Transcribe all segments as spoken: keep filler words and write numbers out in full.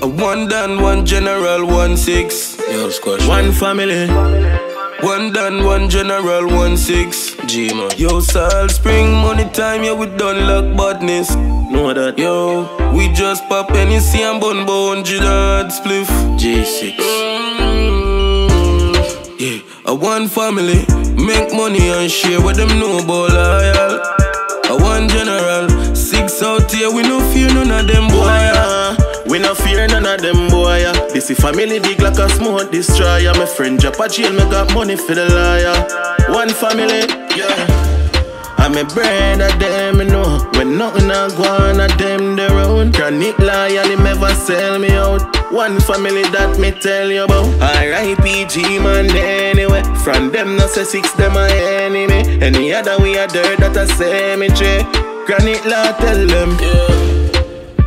A one done, one general, one six. Yo, squash. One family. One done, one general, one six. G man. Yo, Salt Spring, money time, yeah, we done luck badness. Know that. Yo, we just pop any C and bun bun, hundred spliff. J six. Mm-hmm. Yeah, a one family, make money and share with them no ball loyal. A one general, six out here, we no fear none of them boy. We no fear none of them boy. This is family big like a smooth destroyer. My friend drop a jail, me got money for the liar. One family, yeah. I'm a brand of them, you know. When nothing a go on at them, they round. Chronic Law, and him ever sell me out. One family that me tell you about. R I P G man anyway. From them no say six, them a enemy. Any other we a dirt that a cemetery. Chronic Law tell them, yeah.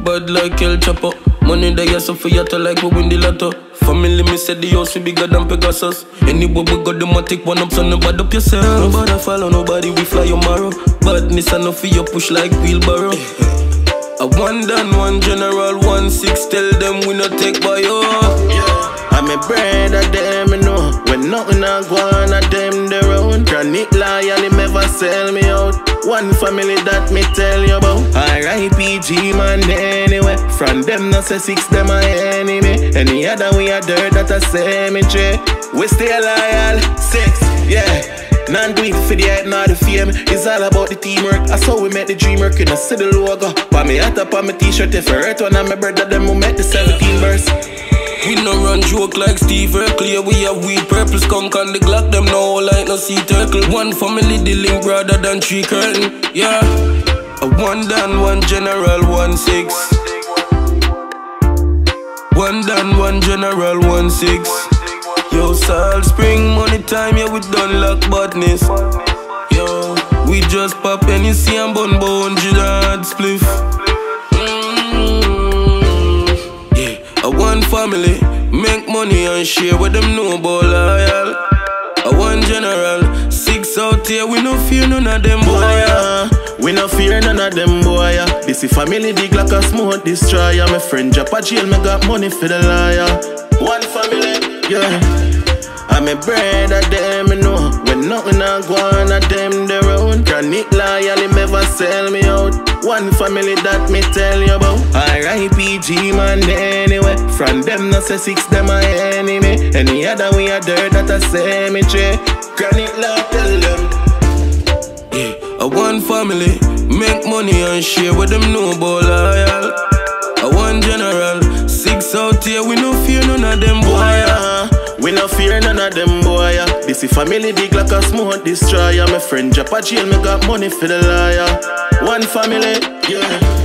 Bud like El Chapo. Money that you suffer, you to like we win the lotto. Family, me said the house we bigger than Pegasus. Anyway, we got them, I take one up, so no bad up yourself. Nobody follow, nobody, we fly your marrow. Badness and no fear, push like wheelbarrow. A one down, one general, one six, tell them we not take by you. I'm a brand of them, you know. When nothing I go on at them, they round. Chronic Law, and him ever sell me out. One family that me tell you about. R I P G man anyway. From them no say six, them a enemy. Any other we a dirt that a cemetery. We stay loyal, six, yeah. None do it for the hype, not the fame. It's all about the teamwork. That's how we make the dream work. You know, see the logo. Put me hat up on my t-shirt. If I hurt one of my brother, them who make the seventeen verse. We no run joke like Steve Hercule. We have weed, purple skunk and the Glock. Them no like no sea turtle. One family, the link broader than three curtain. Yeah. A one down, one general, one six. One down, one general, one six. Yo, Salt Spring, money time, yeah, we done luck badness. Yo, we just pop any C and bun bun, hundred spliff. One family, make money and share with them no ball loyal. A one general, six out here, we no fear none of them boy. Uh, we no fear none of them boy. Uh. This is family big like a smooth destroyer. My friend drop a jail, me got money for the liar. One family, yeah. I'm a brand of them, you know. When nothing I go on at them, they round. Chronic Law, him ever sell me out. One family that me tell you about. R I P G man anyway. From them no say six, them a enemy. Any other we a dirt that a cemetery. Chronic Law tell them, yeah. A one family, make money and share with them no ball loyal. A one general, six out here, we no fear none of them boy. uh, We no fear none of them boy. uh. This is family big like a smooth destroyer. My friend drop a jail, me got money for the liar. One family, yeah.